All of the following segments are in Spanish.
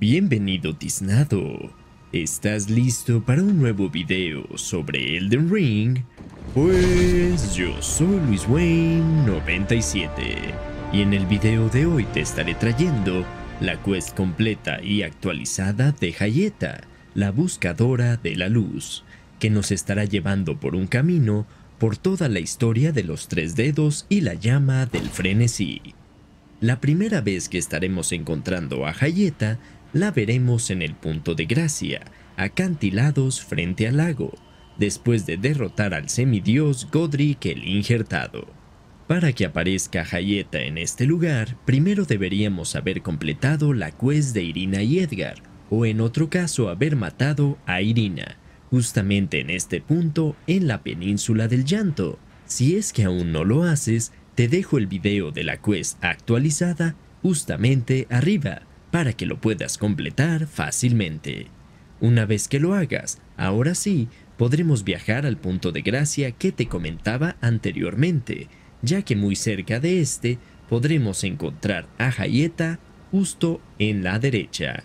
Bienvenido tiznado, ¿estás listo para un nuevo video sobre Elden Ring? Pues yo soy LuisWayne97 y en el video de hoy te estaré trayendo la quest completa y actualizada de Hyetta, la buscadora de la luz, que nos estará llevando por un camino por toda la historia de los tres dedos y la llama del frenesí. La primera vez que estaremos encontrando a Hyetta la veremos en el punto de gracia, acantilados frente al lago, después de derrotar al semidios Godric el Injertado. Para que aparezca Hyetta en este lugar, primero deberíamos haber completado la quest de Irina y Edgar, o en otro caso haber matado a Irina, justamente en este punto en la península del llanto. Si es que aún no lo haces, te dejo el video de la quest actualizada justamente arriba, para que lo puedas completar fácilmente. Una vez que lo hagas, ahora sí, podremos viajar al punto de gracia que te comentaba anteriormente, ya que muy cerca de este podremos encontrar a Hyetta justo en la derecha.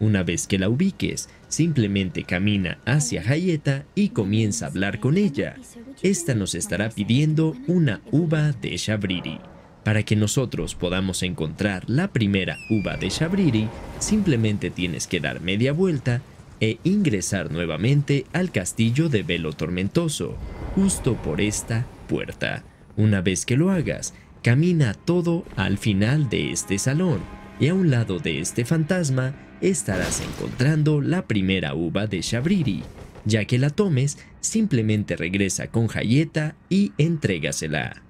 Una vez que la ubiques, simplemente camina hacia Hyetta y comienza a hablar con ella. Esta nos estará pidiendo una uva de Shabriri. Para que nosotros podamos encontrar la primera uva de Shabriri, simplemente tienes que dar media vuelta e ingresar nuevamente al castillo de Velo Tormentoso, justo por esta puerta. Una vez que lo hagas, camina todo al final de este salón y a un lado de este fantasma estarás encontrando la primera uva de Shabriri. Ya que la tomes, simplemente regresa con Hyetta y entrégasela.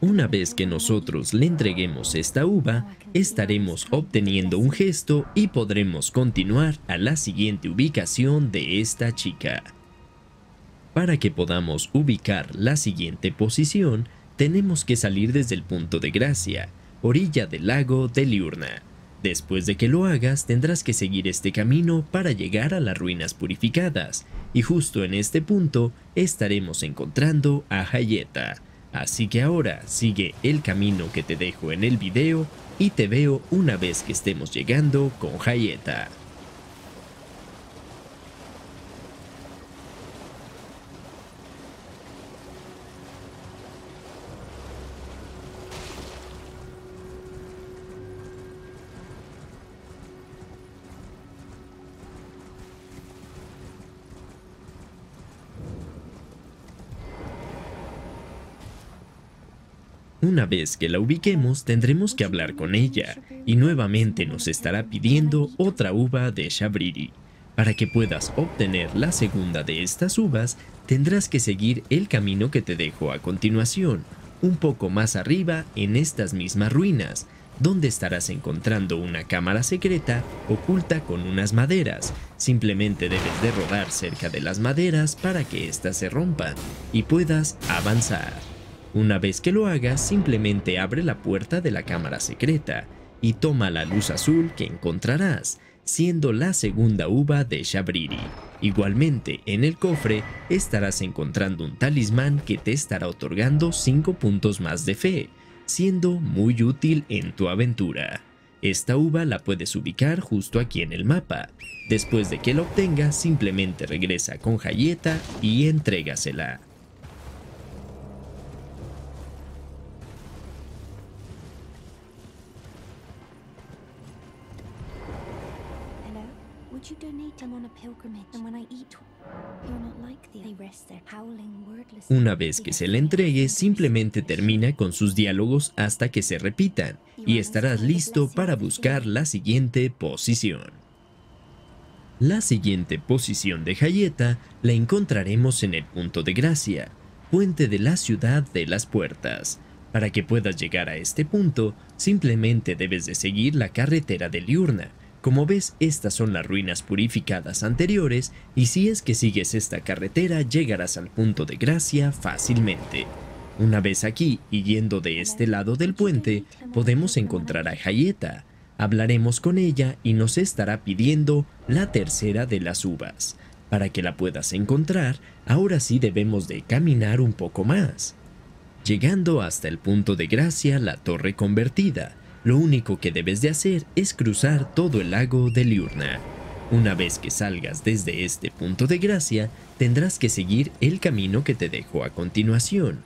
Una vez que nosotros le entreguemos esta uva, estaremos obteniendo un gesto y podremos continuar a la siguiente ubicación de esta chica. Para que podamos ubicar la siguiente posición, tenemos que salir desde el punto de gracia, orilla del lago de Liurna. Después de que lo hagas, tendrás que seguir este camino para llegar a las ruinas purificadas, y justo en este punto estaremos encontrando a Hyetta. Así que ahora sigue el camino que te dejo en el video y te veo una vez que estemos llegando con Hyetta. Una vez que la ubiquemos, tendremos que hablar con ella, y nuevamente nos estará pidiendo otra uva de Shabriri. Para que puedas obtener la segunda de estas uvas, tendrás que seguir el camino que te dejo a continuación, un poco más arriba en estas mismas ruinas, donde estarás encontrando una cámara secreta oculta con unas maderas. Simplemente debes de rodar cerca de las maderas para que éstas se rompan y puedas avanzar. Una vez que lo hagas, simplemente abre la puerta de la cámara secreta y toma la luz azul que encontrarás, siendo la segunda uva de Shabriri. Igualmente, en el cofre estarás encontrando un talismán que te estará otorgando 5 puntos más de fe, siendo muy útil en tu aventura. Esta uva la puedes ubicar justo aquí en el mapa. Después de que la obtengas, simplemente regresa con Hyetta y entrégasela. Una vez que se la entregue, simplemente termina con sus diálogos hasta que se repitan y estarás listo para buscar la siguiente posición. La siguiente posición de Hyetta la encontraremos en el punto de gracia, puente de la ciudad de las puertas. Para que puedas llegar a este punto, simplemente debes de seguir la carretera de Liurna. Como ves, estas son las ruinas purificadas anteriores y si es que sigues esta carretera llegarás al punto de gracia fácilmente. Una vez aquí y yendo de este lado del puente, podemos encontrar a Hyetta. Hablaremos con ella y nos estará pidiendo la tercera de las uvas. Para que la puedas encontrar, ahora sí debemos de caminar un poco más. Llegando hasta el punto de gracia, la torre convertida, lo único que debes de hacer es cruzar todo el lago de Liurna. Una vez que salgas desde este punto de gracia, tendrás que seguir el camino que te dejo a continuación,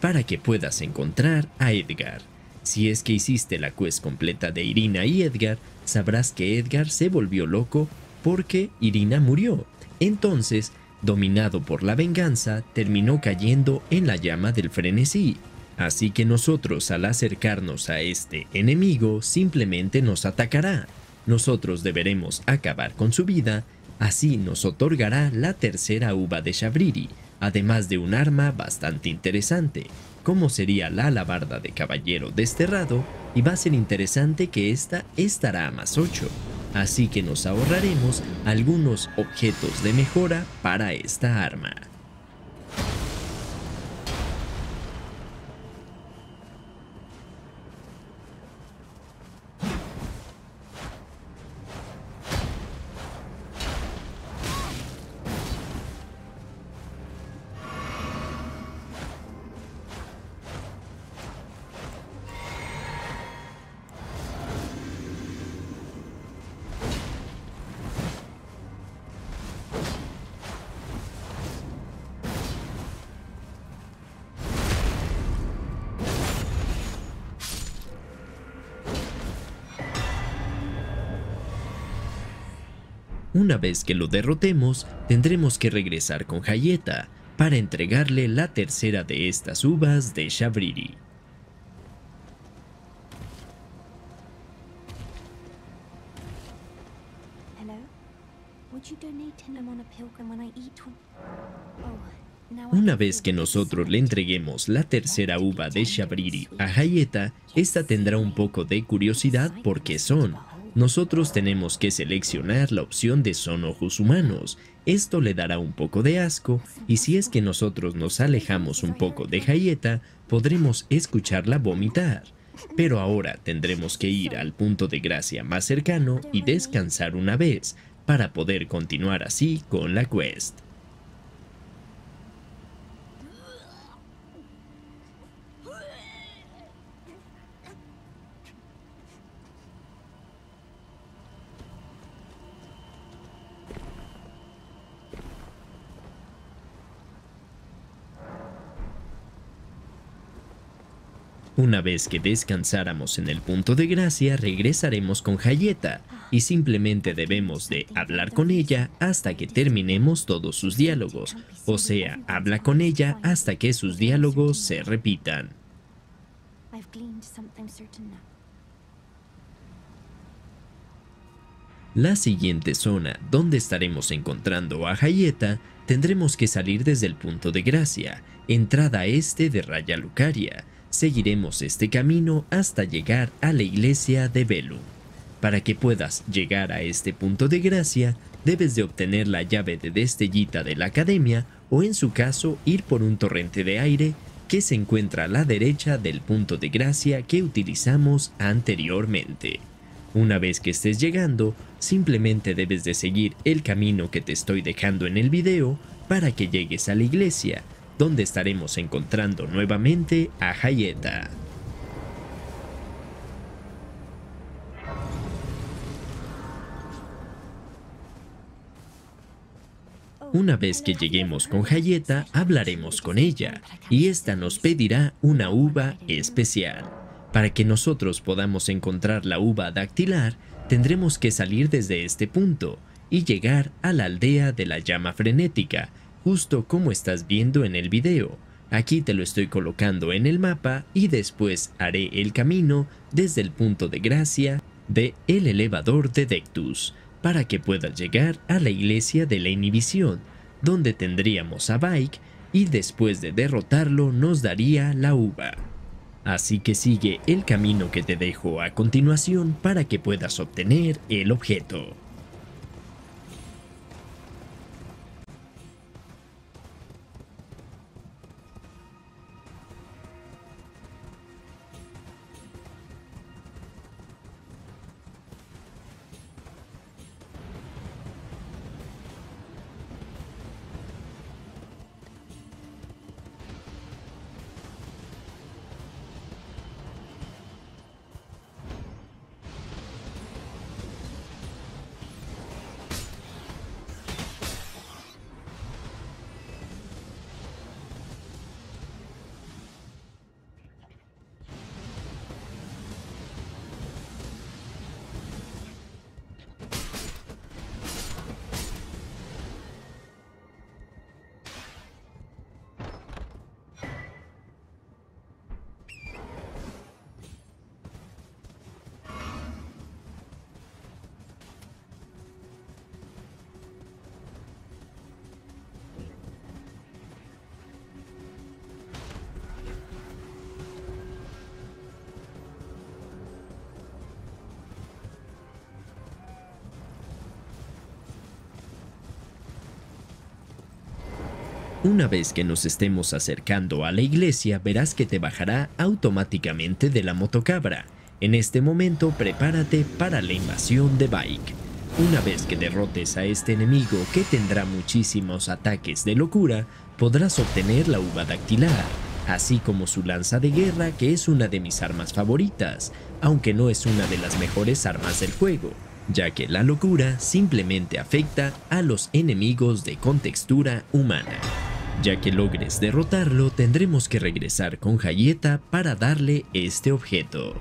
para que puedas encontrar a Edgar. Si es que hiciste la quest completa de Irina y Edgar, sabrás que Edgar se volvió loco porque Irina murió. Entonces, dominado por la venganza, terminó cayendo en la llama del frenesí. Así que nosotros, al acercarnos a este enemigo, simplemente nos atacará. Nosotros deberemos acabar con su vida, así nos otorgará la tercera uva de Shabriri, además de un arma bastante interesante, como sería la alabarda de caballero desterrado, y va a ser interesante que esta estará a +8. Así que nos ahorraremos algunos objetos de mejora para esta arma. Una vez que lo derrotemos, tendremos que regresar con Hyetta para entregarle la tercera de estas uvas de Shabriri. Una vez que nosotros le entreguemos la tercera uva de Shabriri a Hyetta, esta tendrá un poco de curiosidad por qué son. Nosotros tenemos que seleccionar la opción de son ojos humanos. Esto le dará un poco de asco, y si es que nosotros nos alejamos un poco de Hyetta, podremos escucharla vomitar. Pero ahora tendremos que ir al punto de gracia más cercano y descansar una vez, para poder continuar así con la quest. Una vez que descansáramos en el punto de gracia, regresaremos con Hyetta y simplemente debemos de hablar con ella hasta que terminemos todos sus diálogos, o sea, habla con ella hasta que sus diálogos se repitan. La siguiente zona donde estaremos encontrando a Hyetta, tendremos que salir desde el punto de gracia, entrada este de Raya Lucaria. Seguiremos este camino hasta llegar a la iglesia de Velu. Para que puedas llegar a este punto de gracia, debes de obtener la llave de destellita de la academia o en su caso ir por un torrente de aire que se encuentra a la derecha del punto de gracia que utilizamos anteriormente. Una vez que estés llegando, simplemente debes de seguir el camino que te estoy dejando en el video para que llegues a la iglesia, donde estaremos encontrando nuevamente a Hyetta. Una vez que lleguemos con Hyetta, hablaremos con ella, y esta nos pedirá una uva especial. Para que nosotros podamos encontrar la uva dactilar, tendremos que salir desde este punto y llegar a la aldea de la llama frenética, justo como estás viendo en el video. Aquí te lo estoy colocando en el mapa y después haré el camino desde el punto de gracia de el elevador de Dectus para que puedas llegar a la iglesia de la inhibición, donde tendríamos a Vyke y después de derrotarlo nos daría la uva. Así que sigue el camino que te dejo a continuación para que puedas obtener el objeto. Una vez que nos estemos acercando a la iglesia, verás que te bajará automáticamente de la motocabra. En este momento, prepárate para la invasión de Vyke. Una vez que derrotes a este enemigo, que tendrá muchísimos ataques de locura, podrás obtener la uva dactilar, así como su lanza de guerra, que es una de mis armas favoritas, aunque no es una de las mejores armas del juego, ya que la locura simplemente afecta a los enemigos de contextura humana. Ya que logres derrotarlo, tendremos que regresar con Hyetta para darle este objeto.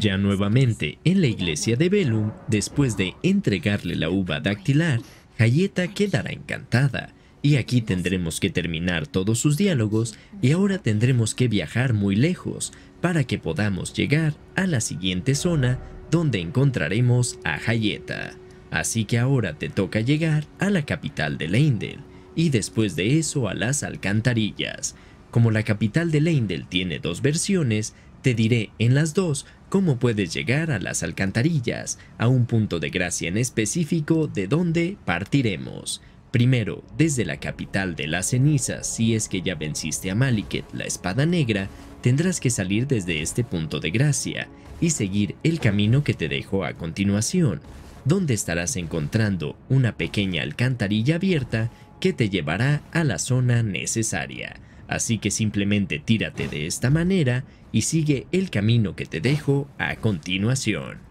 Ya nuevamente en la iglesia de Velu, después de entregarle la uva dactilar, Hyetta quedará encantada, y aquí tendremos que terminar todos sus diálogos, y ahora tendremos que viajar muy lejos para que podamos llegar a la siguiente zona donde encontraremos a Hyetta. Así que ahora te toca llegar a la capital de Leyndell, y después de eso a las alcantarillas. Como la capital de Leyndell tiene dos versiones, te diré en las dos cómo puedes llegar a las alcantarillas, a un punto de gracia en específico de donde partiremos. Primero, desde la capital de las cenizas, si es que ya venciste a Maliket la Espada Negra, tendrás que salir desde este punto de gracia y seguir el camino que te dejo a continuación, donde estarás encontrando una pequeña alcantarilla abierta que te llevará a la zona necesaria. Así que simplemente tírate de esta manera y sigue el camino que te dejo a continuación.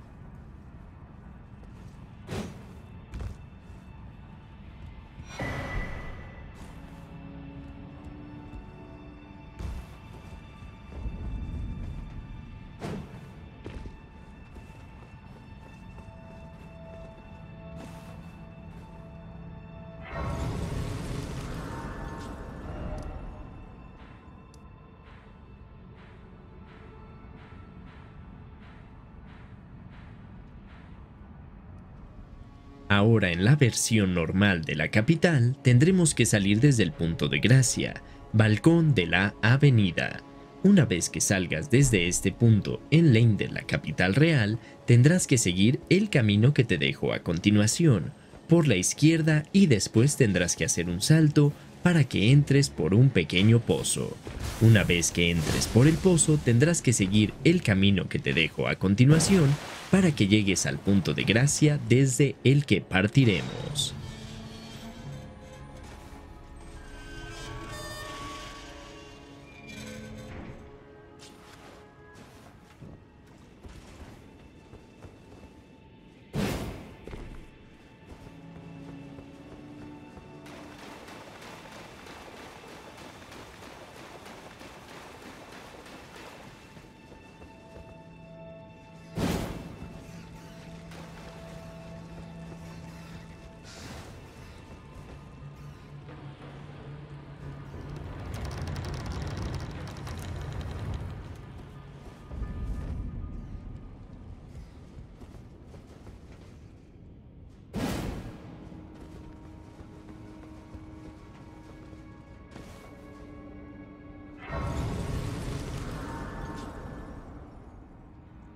Ahora en la versión normal de la capital, tendremos que salir desde el punto de gracia, balcón de la avenida. Una vez que salgas desde este punto en Leyndell, la capital real, tendrás que seguir el camino que te dejo a continuación, por la izquierda, y después tendrás que hacer un salto para que entres por un pequeño pozo. Una vez que entres por el pozo, tendrás que seguir el camino que te dejo a continuación, para que llegues al punto de gracia desde el que partiremos.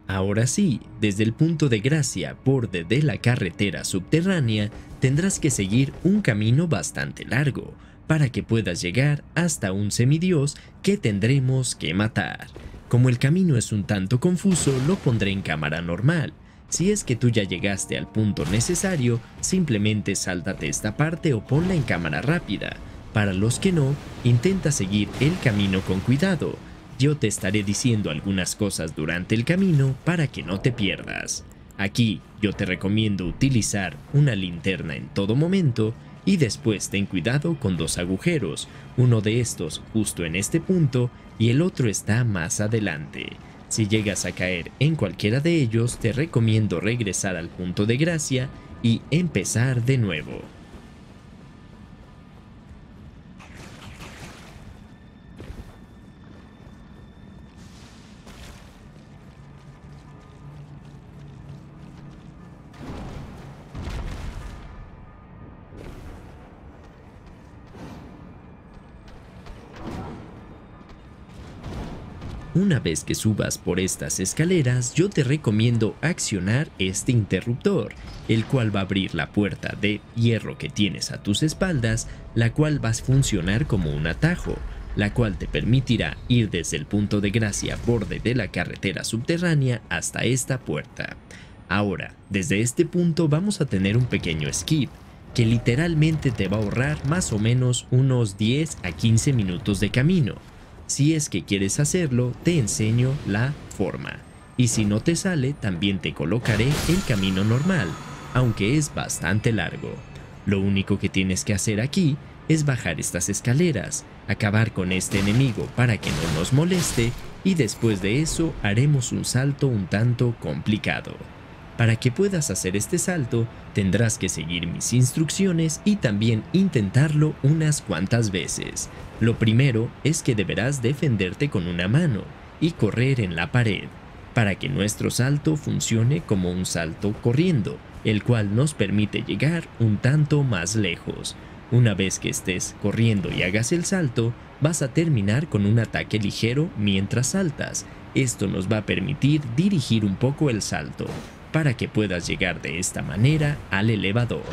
Ahora sí, desde el punto de gracia, borde de la carretera subterránea, tendrás que seguir un camino bastante largo, para que puedas llegar hasta un semidios que tendremos que matar. Como el camino es un tanto confuso, lo pondré en cámara normal. Si es que tú ya llegaste al punto necesario, simplemente sáltate esta parte o ponla en cámara rápida. Para los que no, intenta seguir el camino con cuidado. Yo te estaré diciendo algunas cosas durante el camino para que no te pierdas. Aquí yo te recomiendo utilizar una linterna en todo momento y después ten cuidado con dos agujeros, uno de estos justo en este punto y el otro está más adelante. Si llegas a caer en cualquiera de ellos, te recomiendo regresar al punto de gracia y empezar de nuevo. Una vez que subas por estas escaleras, yo te recomiendo accionar este interruptor, el cual va a abrir la puerta de hierro que tienes a tus espaldas, la cual va a funcionar como un atajo, la cual te permitirá ir desde el punto de gracia borde de la carretera subterránea hasta esta puerta. Ahora, desde este punto vamos a tener un pequeño skip, que literalmente te va a ahorrar más o menos unos 10 a 15 minutos de camino. Si es que quieres hacerlo, te enseño la forma. Y si no te sale, también te colocaré el camino normal, aunque es bastante largo. Lo único que tienes que hacer aquí es bajar estas escaleras, acabar con este enemigo para que no nos moleste, y después de eso haremos un salto un tanto complicado. Para que puedas hacer este salto, tendrás que seguir mis instrucciones y también intentarlo unas cuantas veces. Lo primero es que deberás defenderte con una mano y correr en la pared, para que nuestro salto funcione como un salto corriendo, el cual nos permite llegar un tanto más lejos. Una vez que estés corriendo y hagas el salto, vas a terminar con un ataque ligero mientras saltas. Esto nos va a permitir dirigir un poco el salto, para que puedas llegar de esta manera al elevador.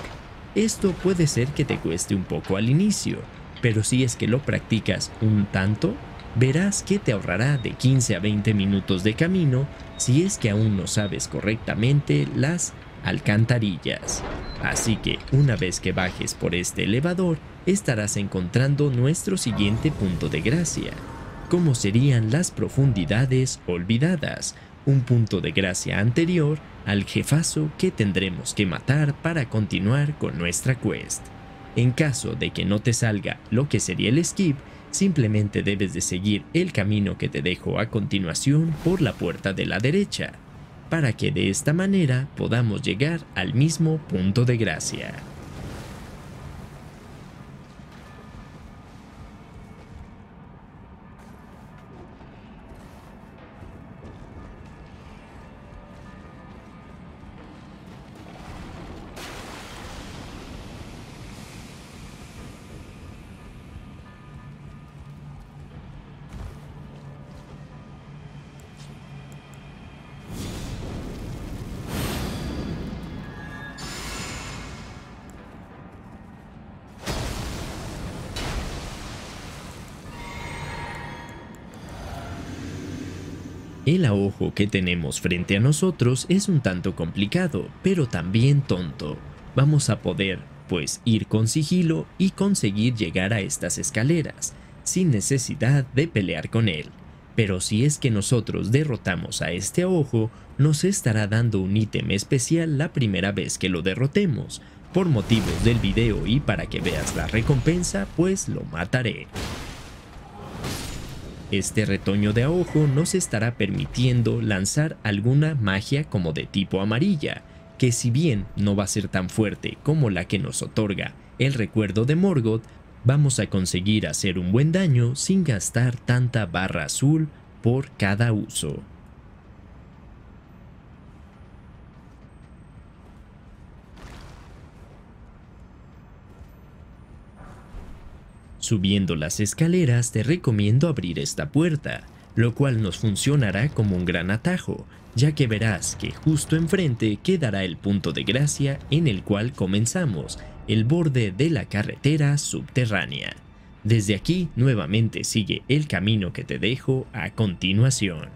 Esto puede ser que te cueste un poco al inicio, pero si es que lo practicas un tanto, verás que te ahorrará de 15 a 20 minutos de camino si es que aún no sabes correctamente las alcantarillas. Así que una vez que bajes por este elevador, estarás encontrando nuestro siguiente punto de gracia, como serían las profundidades olvidadas, un punto de gracia anterior al jefazo que tendremos que matar para continuar con nuestra quest. En caso de que no te salga lo que sería el skip, simplemente debes de seguir el camino que te dejo a continuación por la puerta de la derecha, para que de esta manera podamos llegar al mismo punto de gracia. El ahogo que tenemos frente a nosotros es un tanto complicado, pero también tonto. Vamos a poder, pues, ir con sigilo y conseguir llegar a estas escaleras, sin necesidad de pelear con él. Pero si es que nosotros derrotamos a este ahogo, nos estará dando un ítem especial la primera vez que lo derrotemos. Por motivos del video y para que veas la recompensa, pues lo mataré. Este retoño de ahogo nos estará permitiendo lanzar alguna magia como de tipo amarilla, que si bien no va a ser tan fuerte como la que nos otorga el recuerdo de Morgott, vamos a conseguir hacer un buen daño sin gastar tanta barra azul por cada uso. Subiendo las escaleras te recomiendo abrir esta puerta, lo cual nos funcionará como un gran atajo, ya que verás que justo enfrente quedará el punto de gracia en el cual comenzamos, el borde de la carretera subterránea. Desde aquí nuevamente sigue el camino que te dejo a continuación.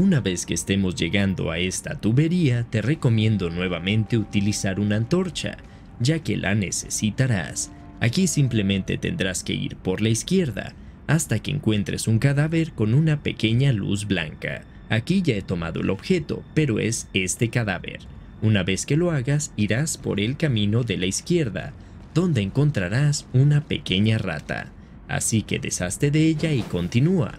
Una vez que estemos llegando a esta tubería, te recomiendo nuevamente utilizar una antorcha, ya que la necesitarás. Aquí simplemente tendrás que ir por la izquierda, hasta que encuentres un cadáver con una pequeña luz blanca. Aquí ya he tomado el objeto, pero es este cadáver. Una vez que lo hagas, irás por el camino de la izquierda, donde encontrarás una pequeña rata. Así que deshazte de ella y continúa.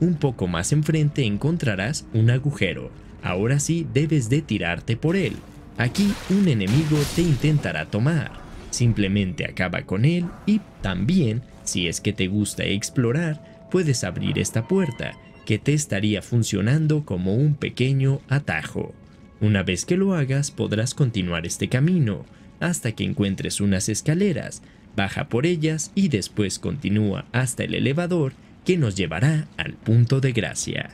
Un poco más enfrente encontrarás un agujero. Ahora sí debes de tirarte por él. Aquí un enemigo te intentará tomar. Simplemente acaba con él y también, si es que te gusta explorar, puedes abrir esta puerta, que te estaría funcionando como un pequeño atajo. Una vez que lo hagas, podrás continuar este camino, hasta que encuentres unas escaleras, baja por ellas y después continúa hasta el elevador, que nos llevará al punto de gracia.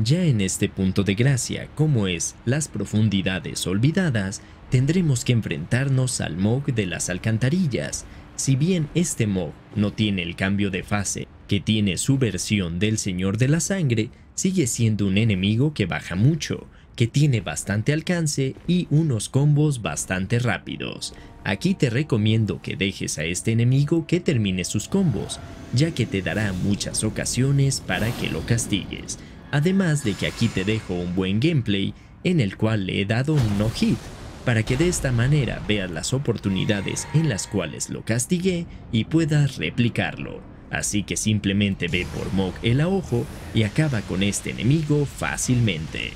Ya en este punto de gracia, como es las profundidades olvidadas, tendremos que enfrentarnos al Mog de las alcantarillas. Si bien este Mog no tiene el cambio de fase que tiene su versión del Señor de la Sangre, sigue siendo un enemigo que baja mucho, que tiene bastante alcance y unos combos bastante rápidos. Aquí te recomiendo que dejes a este enemigo que termine sus combos, ya que te dará muchas ocasiones para que lo castigues. Además de que aquí te dejo un buen gameplay en el cual le he dado un no hit, para que de esta manera veas las oportunidades en las cuales lo castigué y puedas replicarlo. Así que simplemente ve por Mog el a ojo y acaba con este enemigo fácilmente.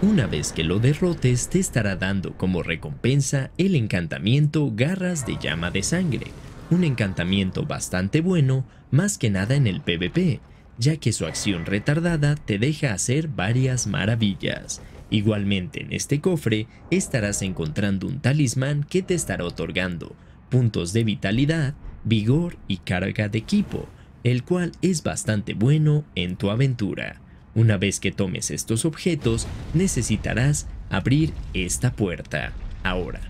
Una vez que lo derrotes, te estará dando como recompensa el encantamiento Garras de Llama de Sangre, un encantamiento bastante bueno, más que nada en el PvP, ya que su acción retardada te deja hacer varias maravillas. Igualmente en este cofre, estarás encontrando un talismán que te estará otorgando puntos de vitalidad, vigor y carga de equipo, el cual es bastante bueno en tu aventura. Una vez que tomes estos objetos, necesitarás abrir esta puerta. Ahora,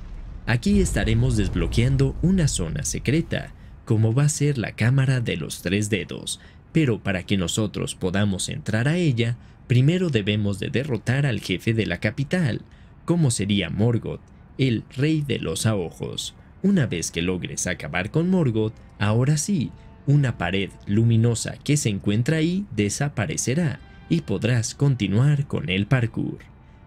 aquí estaremos desbloqueando una zona secreta, como va a ser la Cámara de los Tres Dedos, pero para que nosotros podamos entrar a ella, primero debemos de derrotar al jefe de la capital, como sería Morgott, el Rey de los Ahojos. Una vez que logres acabar con Morgott, ahora sí, una pared luminosa que se encuentra ahí desaparecerá, y podrás continuar con el parkour.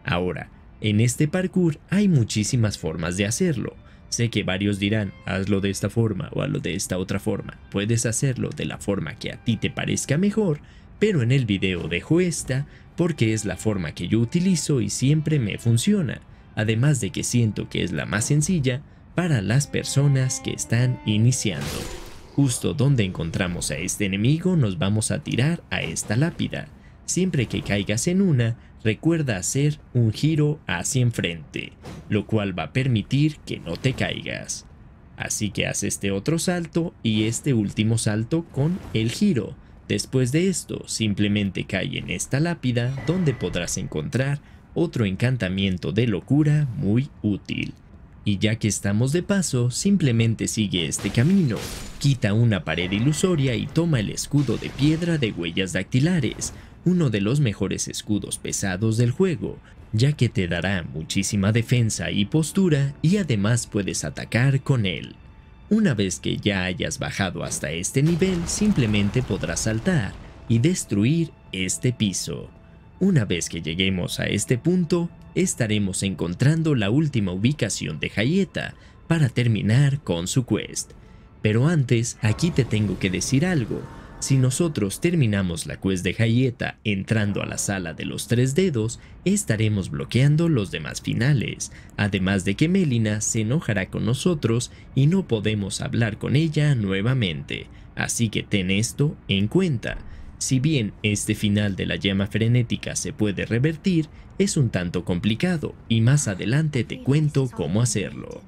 Ahora, en este parkour hay muchísimas formas de hacerlo. Sé que varios dirán, hazlo de esta forma o hazlo de esta otra forma. Puedes hacerlo de la forma que a ti te parezca mejor, pero en el video dejo esta porque es la forma que yo utilizo y siempre me funciona, además de que siento que es la más sencilla para las personas que están iniciando. Justo donde encontramos a este enemigo nos vamos a tirar a esta lápida. Siempre que caigas en una, recuerda hacer un giro hacia enfrente, lo cual va a permitir que no te caigas. Así que haz este otro salto y este último salto con el giro. Después de esto, simplemente cae en esta lápida donde podrás encontrar otro encantamiento de locura muy útil. Y ya que estamos de paso, simplemente sigue este camino, quita una pared ilusoria y toma el escudo de piedra de huellas dactilares, uno de los mejores escudos pesados del juego, ya que te dará muchísima defensa y postura y además puedes atacar con él. Una vez que ya hayas bajado hasta este nivel, simplemente podrás saltar y destruir este piso. Una vez que lleguemos a este punto, estaremos encontrando la última ubicación de Hyetta para terminar con su quest. Pero antes, aquí te tengo que decir algo. Si nosotros terminamos la quest de Hyetta entrando a la sala de los tres dedos, estaremos bloqueando los demás finales, además de que Melina se enojará con nosotros y no podemos hablar con ella nuevamente, así que ten esto en cuenta. Si bien este final de la llama frenética se puede revertir, es un tanto complicado y más adelante te cuento cómo hacerlo.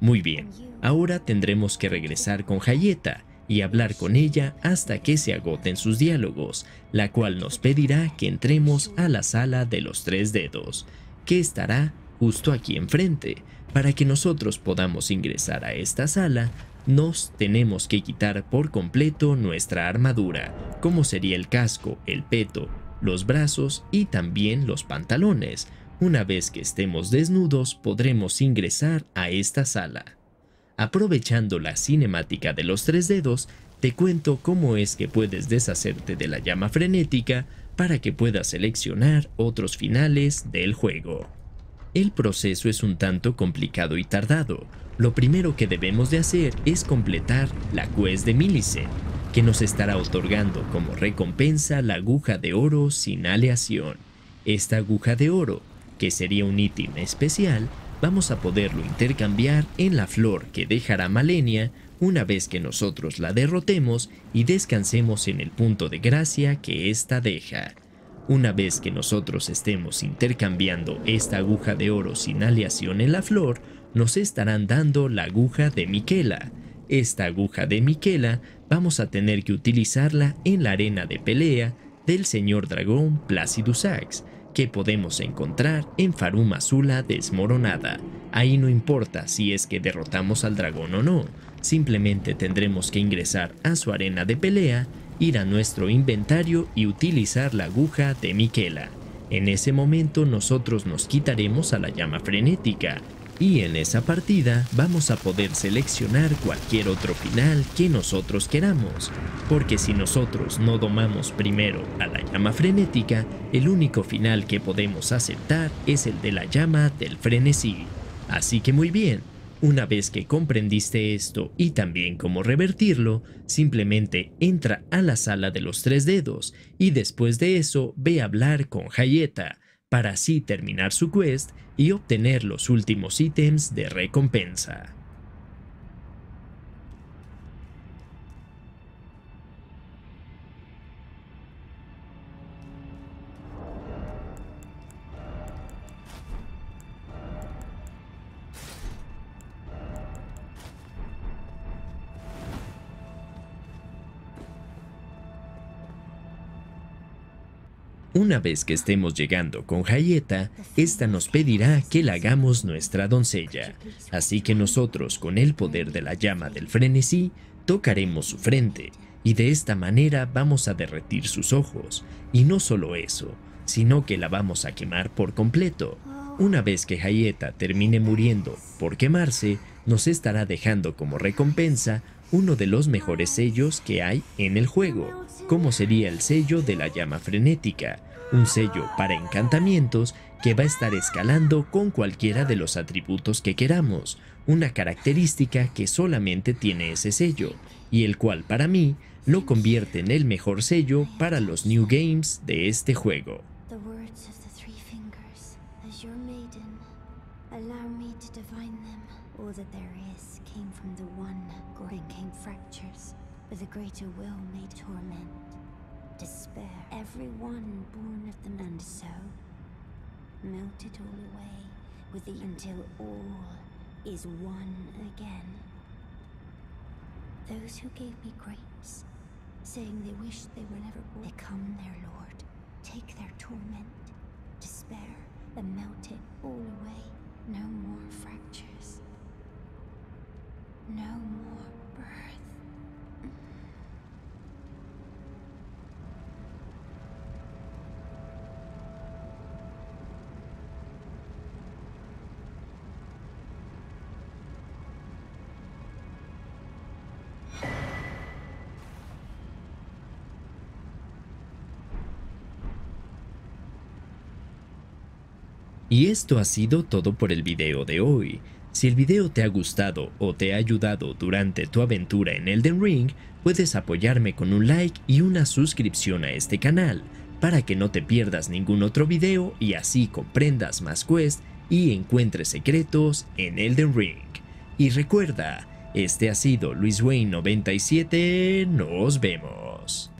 Muy bien, ahora tendremos que regresar con Hyetta y hablar con ella hasta que se agoten sus diálogos, la cual nos pedirá que entremos a la sala de los tres dedos, que estará justo aquí enfrente. Para que nosotros podamos ingresar a esta sala, nos tenemos que quitar por completo nuestra armadura, como sería el casco, el peto, los brazos y también los pantalones. Una vez que estemos desnudos, podremos ingresar a esta sala. Aprovechando la cinemática de los tres dedos, te cuento cómo es que puedes deshacerte de la llama frenética para que puedas seleccionar otros finales del juego. El proceso es un tanto complicado y tardado. Lo primero que debemos de hacer es completar la quest de Millicent, que nos estará otorgando como recompensa la aguja de oro sin aleación. Esta aguja de oro, que sería un ítem especial, vamos a poderlo intercambiar en la flor que dejará Malenia una vez que nosotros la derrotemos y descansemos en el punto de gracia que ésta deja. Una vez que nosotros estemos intercambiando esta aguja de oro sin aleación en la flor, nos estarán dando la aguja de Miquela. Esta aguja de Miquela vamos a tener que utilizarla en la arena de pelea del señor dragón Placidusax, que podemos encontrar en Farum Azula Desmoronada. Ahí no importa si es que derrotamos al dragón o no, simplemente tendremos que ingresar a su arena de pelea, ir a nuestro inventario y utilizar la aguja de Miquela. En ese momento nosotros nos quitaremos a la llama frenética y en esa partida vamos a poder seleccionar cualquier otro final que nosotros queramos, porque si nosotros no domamos primero a la llama frenética, el único final que podemos aceptar es el de la llama del frenesí. Así que muy bien, una vez que comprendiste esto y también cómo revertirlo, simplemente entra a la sala de los tres dedos y después de eso ve a hablar con Hyetta, para así terminar su quest y obtener los últimos ítems de recompensa. Una vez que estemos llegando con Hyetta, esta nos pedirá que la hagamos nuestra doncella, así que nosotros con el poder de la llama del frenesí tocaremos su frente y de esta manera vamos a derretir sus ojos, y no solo eso, sino que la vamos a quemar por completo. Una vez que Hyetta termine muriendo por quemarse, nos estará dejando como recompensa uno de los mejores sellos que hay en el juego, como sería el sello de la llama frenética, un sello para encantamientos que va a estar escalando con cualquiera de los atributos que queramos, una característica que solamente tiene ese sello, y el cual para mí lo convierte en el mejor sello para los New Games de este juego. With a greater will may torment, despair, every one born of them, and so melted all away with the until all is one again. Those who gave me grapes, saying they wish they were never born, become their lord, take their torment, despair, and melt it all away. No more fractures, no more birth. Y esto ha sido todo por el video de hoy. Si el video te ha gustado o te ha ayudado durante tu aventura en Elden Ring, puedes apoyarme con un like y una suscripción a este canal, para que no te pierdas ningún otro video y así comprendas más quests y encuentres secretos en Elden Ring. Y recuerda, este ha sido LuisWayne97, nos vemos.